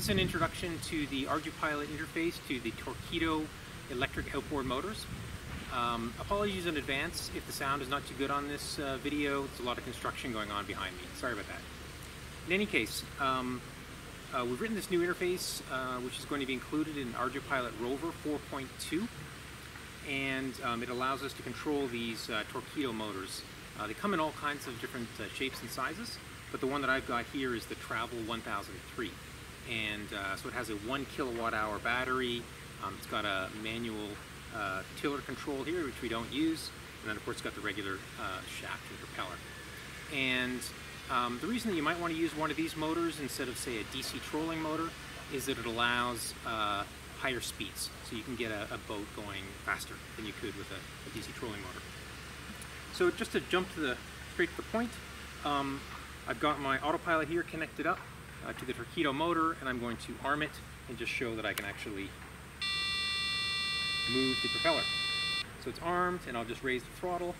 is an introduction to the ArduPilot interface to the Torqeedo electric outboard motors. Apologies in advance if the sound is not too good on this video. There's a lot of construction going on behind me. Sorry about that. In any case, we've written this new interface which is going to be included in ArduPilot Rover 4.2, and it allows us to control these Torqeedo motors. They come in all kinds of different shapes and sizes, but the one that I've got here is the Travel 1003, and so it has a 1 kilowatt-hour battery. It's got a manual tiller control here, which we don't use, and then of course it's got the regular shaft and propeller. And the reason that you might want to use one of these motors instead of, say, a DC trolling motor is that it allows higher speeds, so you can get a boat going faster than you could with a DC trolling motor. So just to jump to straight to the point, I've got my autopilot here connected up to the Torqeedo motor, and I'm going to arm it and just show that I can actually move the propeller. So it's armed, and I'll just raise the throttle,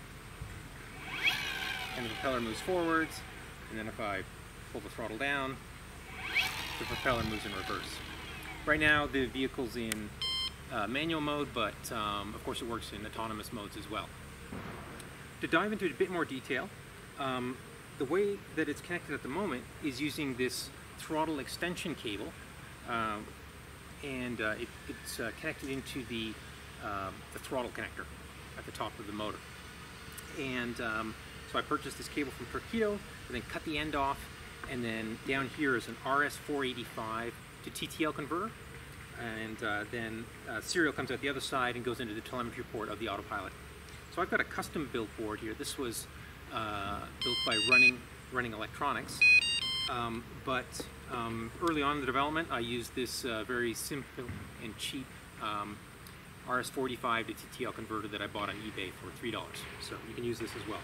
and the propeller moves forwards. And then if I pull the throttle down, the propeller moves in reverse. Right now the vehicle's in manual mode, but of course it works in autonomous modes as well. To dive into it a bit more detail, the way that it's connected at the moment is using this throttle extension cable, and it's connected into the throttle connector at the top of the motor. And so I purchased this cable from Torqeedo, and then cut the end off, and then down here is an RS485 to TTL converter, and then serial comes out the other side and goes into the telemetry port of the autopilot. So I've got a custom built board here. This was built by Running Electronics, but early on in the development I used this very simple and cheap RS485 to TTL converter that I bought on eBay for $3, so you can use this as well.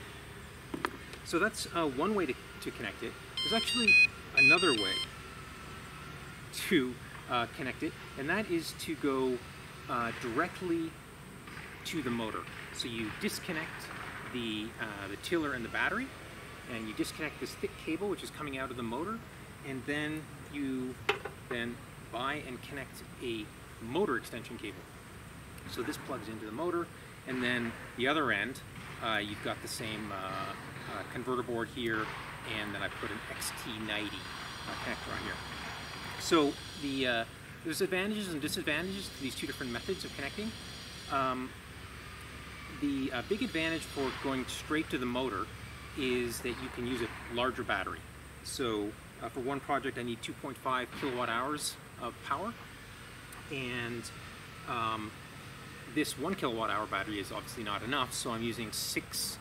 So that's one way to connect it. There's actually another way to connect it, and that is to go directly to the motor. So you disconnect the tiller and the battery, and you disconnect this thick cable which is coming out of the motor, and then you buy and connect a motor extension cable. So this plugs into the motor, and then the other end, you've got the same converter board here, and then I put an XT90 connector on here. So there's advantages and disadvantages to these two different methods of connecting. The big advantage for going straight to the motor is that you can use a larger battery. So for one project I need 2.5 kilowatt hours of power, and this 1 kilowatt-hour battery is obviously not enough, so I'm using 6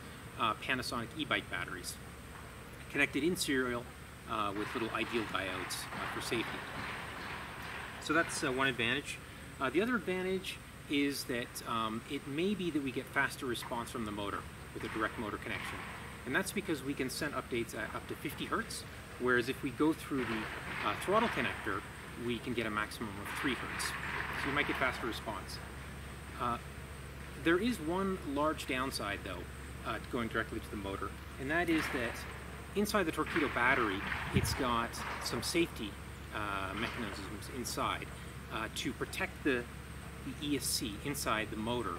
Panasonic e-bike batteries connected in serial with little ideal diodes for safety. So that's one advantage. The other advantage is that it may be that we get faster response from the motor with a direct motor connection, and that's because we can send updates at up to 50 Hertz, whereas if we go through the throttle connector we can get a maximum of 3 Hertz, so you might get faster response. There is one large downside though, going directly to the motor, and that is that inside the Torqeedo battery it's got some safety mechanisms inside to protect the ESC inside the motor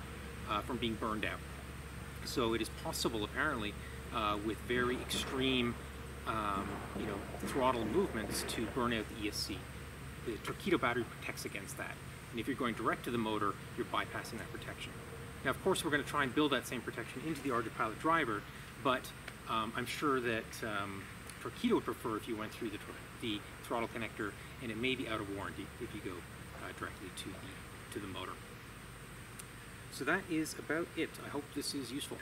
from being burned out. So it is possible apparently with very extreme throttle movements to burn out the ESC. The Torqeedo battery protects against that, and if you're going direct to the motor you're bypassing that protection. Now, of course, we're going to try and build that same protection into the ArduPilot driver, but I'm sure that Torqeedo would prefer if you went through the throttle connector, and it may be out of warranty if you go directly to the motor. So that is about it. I hope this is useful.